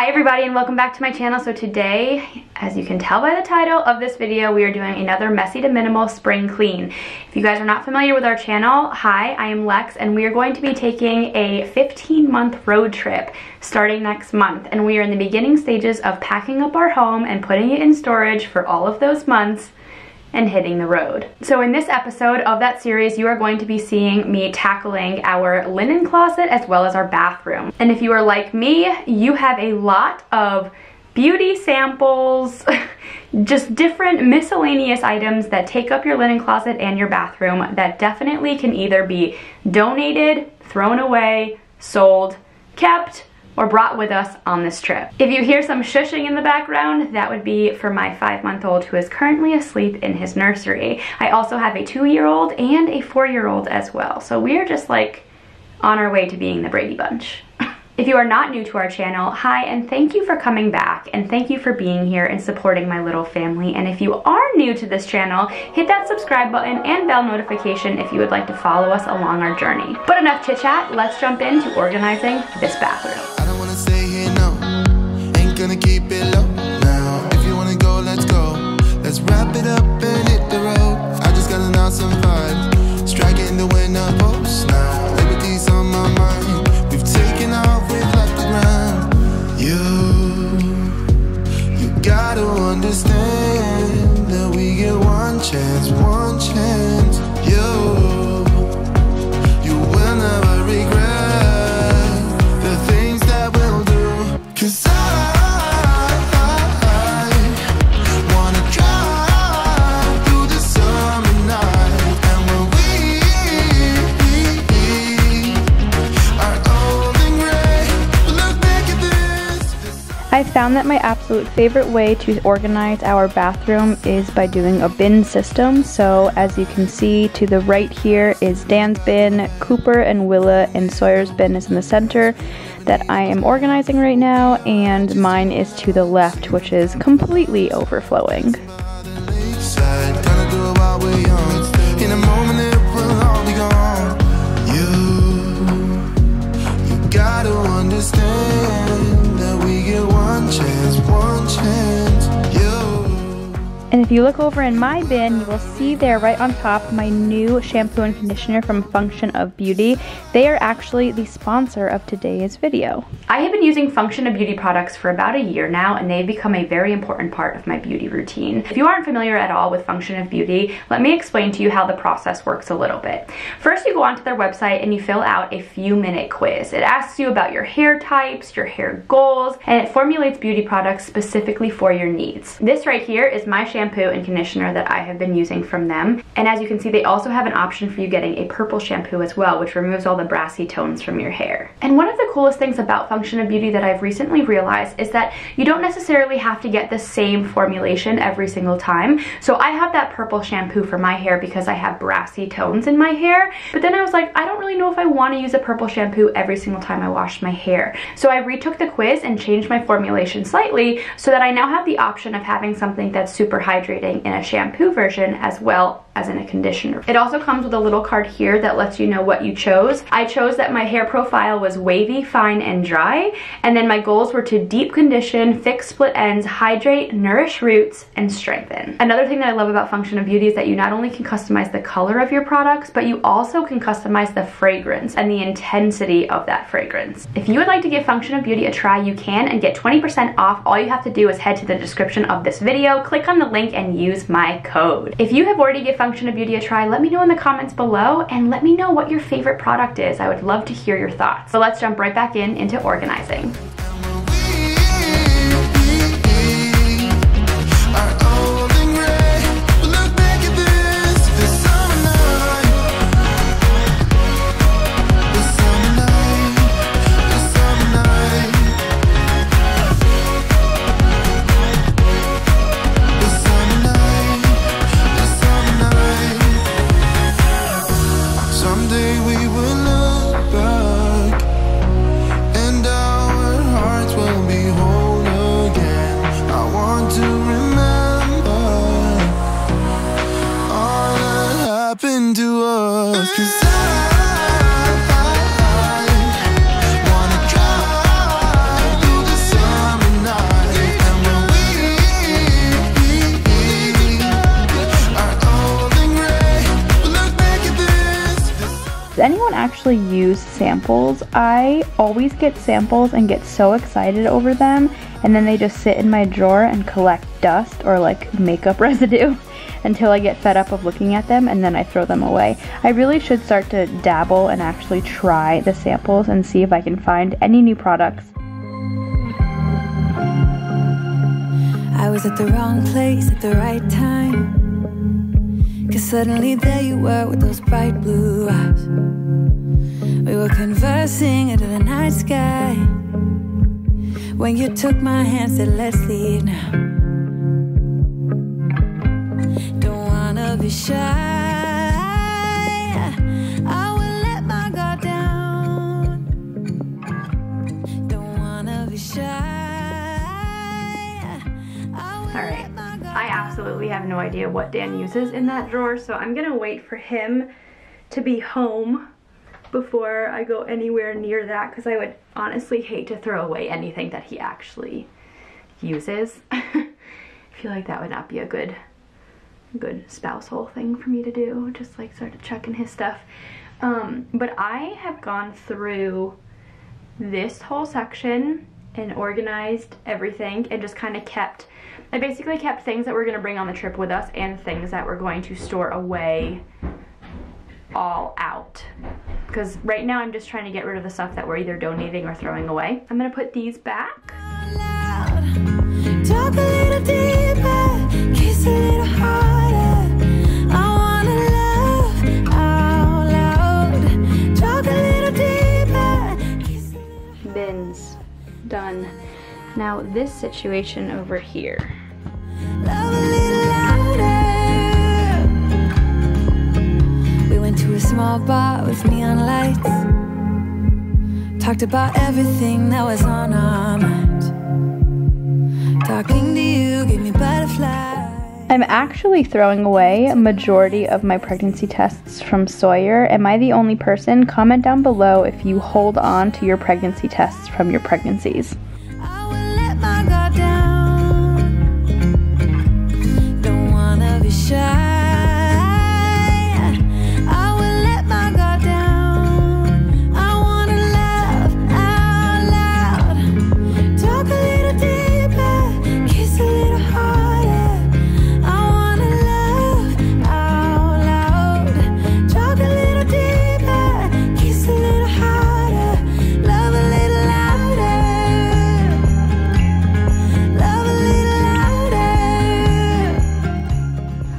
Hi everybody and welcome back to my channel. So today, as you can tell by the title of this video, we are doing another messy to minimal spring clean. If you guys are not familiar with our channel, hi, I am Lex and we are going to be taking a 15-month road trip starting next month. And we are in the beginning stages of packing up our home and putting it in storage for all of those months and hitting the road. So in this episode of that series, you are going to be seeing me tackling our linen closet as well as our bathroom. And if you are like me, you have a lot of beauty samples, just different miscellaneous items that take up your linen closet and your bathroom that definitely can either be donated, thrown away, sold, kept, or brought with us on this trip. If you hear some shushing in the background, that would be for my 5-month-old who is currently asleep in his nursery. I also have a 2-year-old and a 4-year-old as well. So we are just like on our way to being the Brady Bunch. If you are not new to our channel, hi and thank you for coming back and thank you for being here and supporting my little family. And if you are new to this channel, hit that subscribe button and bell notification if you would like to follow us along our journey. But enough chit chat, let's jump into organizing this bathroom. Gonna keep it low now. If you wanna go, let's go. Let's wrap it up and hit the road. I just got an awesome vibe, striking the wind up post now. Liberty's on my mind. We've taken off, we've left the ground. You gotta understand that we get one chance, one chance. You will never regret the things that we'll do. 'Cause I found that my absolute favorite way to organize our bathroom is by doing a bin system. So as you can see to the right here is Dan's bin, Cooper and Willa and Sawyer's bin is in the center that I am organizing right now, and mine is to the left, which is completely overflowing. You gotta understand. And if you look over in my bin, you will see there right on top my new shampoo and conditioner from Function of Beauty. They are actually the sponsor of today's video. I have been using Function of Beauty products for about a year now, and they've become a very important part of my beauty routine. If you aren't familiar at all with Function of Beauty, let me explain to you how the process works a little bit. First, you go onto their website and you fill out a few-minute quiz. It asks you about your hair types, your hair goals, and it formulates beauty products specifically for your needs. This right here is my shampoo and conditioner that I have been using from them. And as you can see, they also have an option for you getting a purple shampoo as well, which removes all the brassy tones from your hair. And one of the coolest things about Function of Beauty that I've recently realized is that you don't necessarily have to get the same formulation every single time. So I have that purple shampoo for my hair because I have brassy tones in my hair. But then I was like, I don't really know if I want to use a purple shampoo every single time I wash my hair. So I retook the quiz and changed my formulation slightly so that I now have the option of having something that's super hydrating in a shampoo version as well as in a conditioner. It also comes with a little card here that lets you know what you chose. I chose that my hair profile was wavy, fine, and dry, and then my goals were to deep condition, fix split ends, hydrate, nourish roots, and strengthen. Another thing that I love about Function of Beauty is that you not only can customize the color of your products, but you also can customize the fragrance and the intensity of that fragrance. If you would like to give Function of Beauty a try, you can, and get 20% off. All you have to do is head to the description of this video, click on the link, and use my code. If you have already given Function of Beauty a try, let me know in the comments below and let me know what your favorite product is. I would love to hear your thoughts. So let's jump right back into organizing. Someday we will look back, and our actually use samples. I always get samples and get so excited over them, and then they just sit in my drawer and collect dust or like makeup residue until I get fed up of looking at them, and then I throw them away. I really should start to dabble and actually try the samples and see if I can find any new products. I was at the wrong place at the right time, 'cause suddenly there you were with those bright blue eyes. We were conversing under the night sky when you took my hand, said let's leave now. Don't wanna be shy, I will let my guard down. Don't wanna be shy. I absolutely have no idea what Dan uses in that drawer, so I'm gonna wait for him to be home before I go anywhere near that, because I would honestly hate to throw away anything that he actually uses. I feel like that would not be a good spousal thing for me to do, just like sort of checking his stuff. But I have gone through this whole section and organized everything and just kind of kept, I basically kept things that we're going to bring on the trip with us and things that we're going to store away all out. Because right now I'm just trying to get rid of the stuff that we're either donating or throwing away. I'm going to put these back. Talk a little deeper, kiss a little harder. I want to love out loud. Talk a little deeper, kiss a little harder. Bins. Done. Now this situation over here. Love a little louder. We went to a small bar with neon lights. Talked about everything that was on our mind. Talking to you gave me butterflies. I'm actually throwing away a majority of my pregnancy tests from Sawyer. Am I the only person? Comment down below if you hold on to your pregnancy tests from your pregnancies. I will let my guard down. Don't wanna be shy. I will let my guard down. I wanna love out loud. Talk a little deeper, kiss a little harder.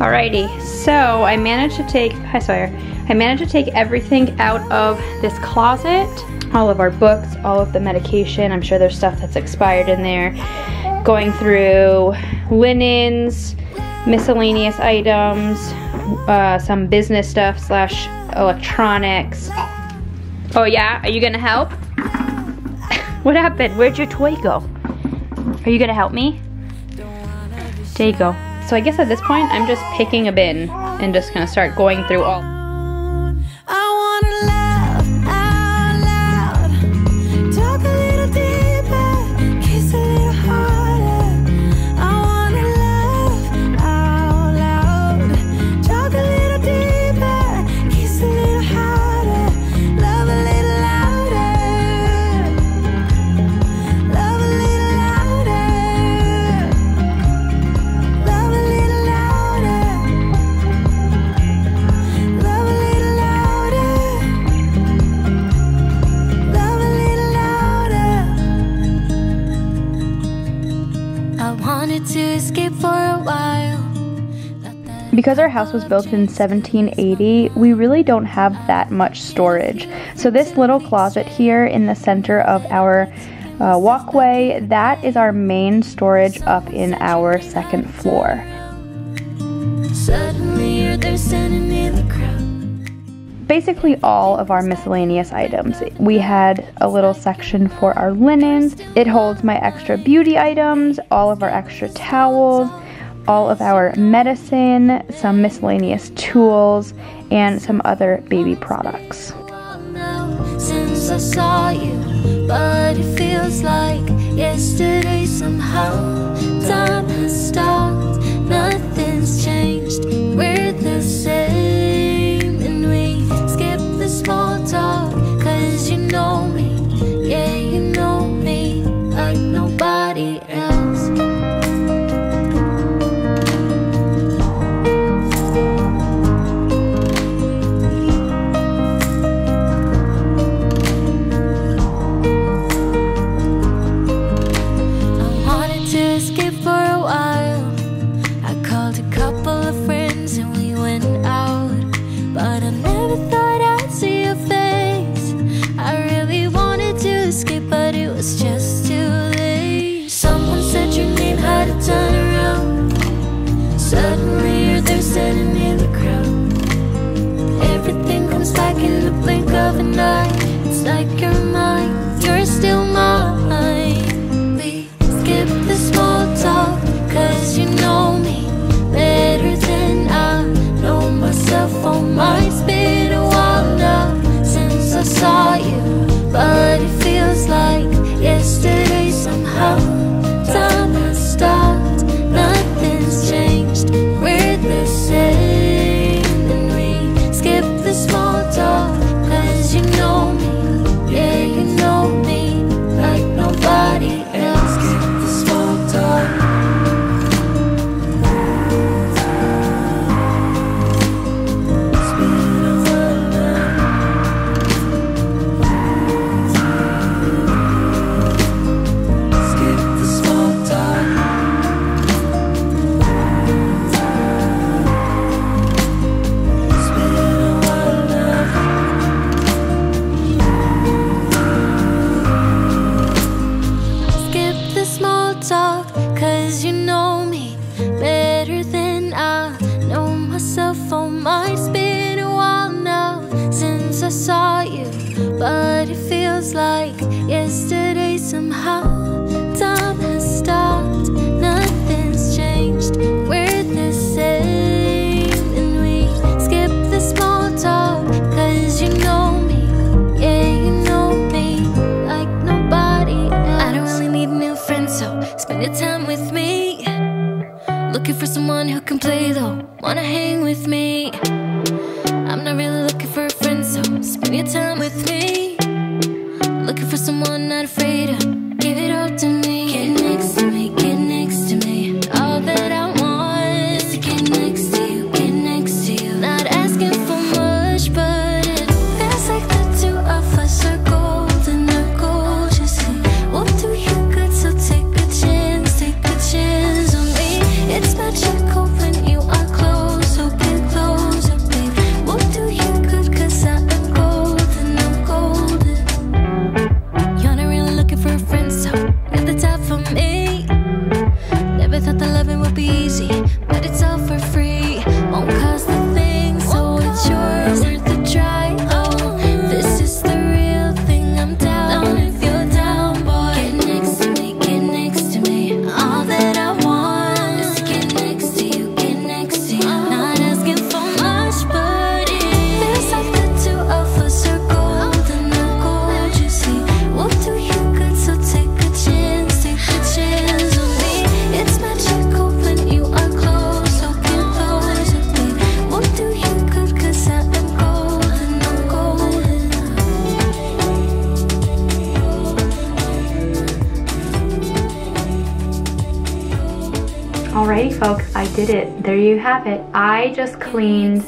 Alrighty, so I managed to take, hi Sawyer, I managed to take everything out of this closet, all of our books, all of the medication, I'm sure there's stuff that's expired in there, going through linens, miscellaneous items, some business stuff / electronics. Oh yeah, are you gonna help? What happened? Where'd your toy go? Are you gonna help me? There you go. So I guess at this point, I'm just picking a bin and just gonna start going through all. Because our house was built in 1780, we really don't have that much storage. So this little closet here in the center of our walkway, that is our main storage up in our second floor. Basically all of our miscellaneous items. We had a little section for our linens. It holds my extra beauty items, all of our extra towels, all of our medicine, some miscellaneous tools, and some other baby products. Since I saw you, but it feels like yesterday somehow. Time has stopped, nothing's changed. We're the same, and we skip the small talk. It. There you have it. I just cleaned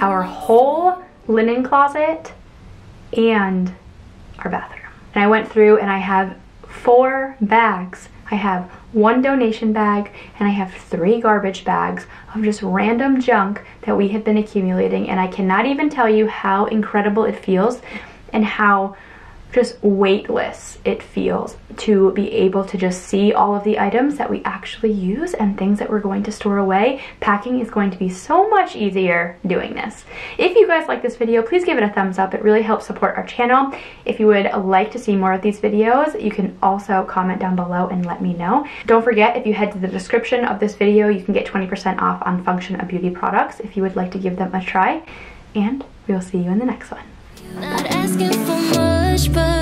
our whole linen closet and our bathroom. And I went through and I have 4 bags. I have 1 donation bag and I have 3 garbage bags of just random junk that we have been accumulating, and I cannot even tell you how incredible it feels and how just weightless it feels to be able to just see all of the items that we actually use and things that we're going to store away. Packing is going to be so much easier doing this. If you guys like this video, please give it a thumbs up. It really helps support our channel. If you would like to see more of these videos, you can also comment down below and let me know. Don't forget, if you head to the description of this video, you can get 20% off on Function of Beauty products if you would like to give them a try. And we will see you in the next one. Not asking for much, but